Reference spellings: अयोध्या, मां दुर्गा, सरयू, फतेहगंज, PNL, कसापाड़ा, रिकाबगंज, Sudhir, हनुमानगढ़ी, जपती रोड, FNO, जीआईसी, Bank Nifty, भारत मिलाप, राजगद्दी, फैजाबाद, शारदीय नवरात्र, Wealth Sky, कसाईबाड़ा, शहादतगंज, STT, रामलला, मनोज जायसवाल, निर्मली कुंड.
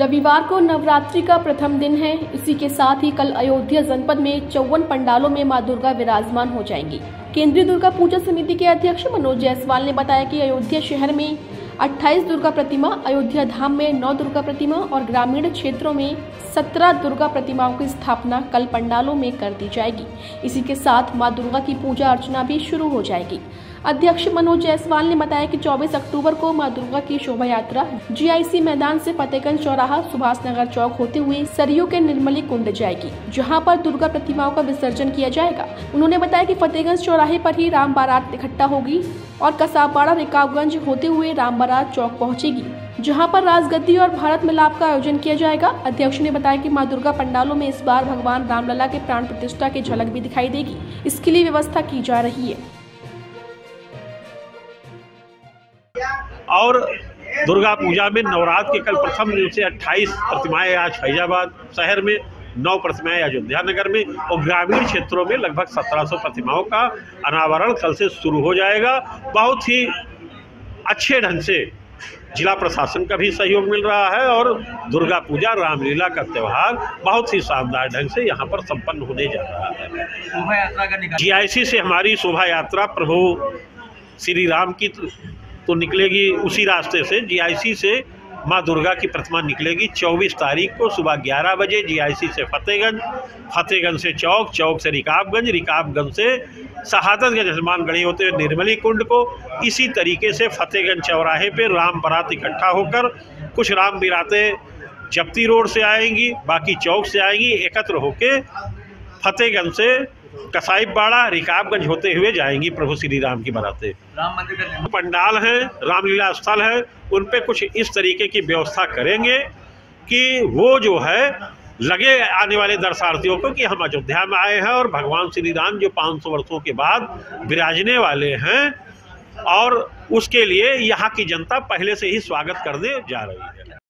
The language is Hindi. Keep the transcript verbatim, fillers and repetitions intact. रविवार को नवरात्रि का प्रथम दिन है। इसी के साथ ही कल अयोध्या जनपद में चौवन पंडालों में मां दुर्गा विराजमान हो जाएंगी। केंद्रीय दुर्गा पूजा समिति के अध्यक्ष मनोज जायसवाल ने बताया कि अयोध्या शहर में अट्ठाईस दुर्गा प्रतिमा, अयोध्या धाम में नौ दुर्गा प्रतिमा और ग्रामीण क्षेत्रों में सत्रह दुर्गा प्रतिमाओं की स्थापना कल पंडालों में कर दी जाएगी। इसी के साथ मां दुर्गा की पूजा अर्चना भी शुरू हो जाएगी। अध्यक्ष मनोज जायसवाल ने बताया कि चौबीस अक्टूबर को मां दुर्गा की शोभा यात्रा जीआईसी मैदान से फतेहगंज चौराहा, सुभाष नगर चौक होते हुए सरयू के निर्मली कुंड जाएगी, जहां पर दुर्गा प्रतिमाओं का विसर्जन किया जाएगा। उन्होंने बताया कि फतेहगंज चौराहे पर ही राम बारात इकट्ठा होगी और कसापाड़ा रिकाबगंज होते हुए राम बारात चौक पहुँचेगी, जहां पर राजगद्दी और भारत मिलाप का आयोजन किया जाएगा। अध्यक्ष ने बताया कि मां दुर्गा पंडालों में इस बार भगवान रामलला के प्राण प्रतिष्ठा की झलक भी दिखाई देगी। इसके लिए व्यवस्था की जा रही है और दुर्गा पूजा में नवरात्र के कल प्रथम दिन से अट्ठाईस प्रतिमाएं आज फैजाबाद शहर में, नौ प्रतिमाएं अयोध्या नगर में और ग्रामीण क्षेत्रों में लगभग सत्रह सौ प्रतिमाओं का अनावरण कल से शुरू हो जाएगा। बहुत ही अच्छे ढंग से जिला प्रशासन का भी सहयोग मिल रहा है और दुर्गा पूजा रामलीला का त्यौहार बहुत ही शानदार ढंग से यहाँ पर संपन्न होने जा रहा है। शोभा यात्रा का जी आई सी से हमारी शोभा यात्रा प्रभु श्री राम की तो निकलेगी, उसी रास्ते से जीआईसी से मां दुर्गा की प्रतिमा निकलेगी। चौबीस तारीख को सुबह ग्यारह बजे जीआईसी से फतेहगंज, फतेहगंज से चौक, चौक से रिकाबगंज, रिकाबगंज से शहादतगंज हनुमानगढ़ी होते हुए निर्मली कुंड को, इसी तरीके से फतेहगंज चौराहे पे राम बारात इकट्ठा होकर कुछ राम बिरातें जपती रोड से आएंगी, बाकी चौक से आएंगी, एकत्र होके फतेहगंज से कसाईबाड़ा, रिकाबगंज होते हुए जाएंगी प्रभु श्री राम की बारातें। राम मंदिर का पंडाल है, रामलीला स्थल है, उन पे कुछ इस तरीके की व्यवस्था करेंगे कि वो जो है लगे आने वाले दर्शनार्थियों को कि हम अयोध्या में आए हैं और भगवान श्री राम जो पाँच सौ वर्षों के बाद विराजने वाले हैं और उसके लिए यहाँ की जनता पहले से ही स्वागत करने जा रही है।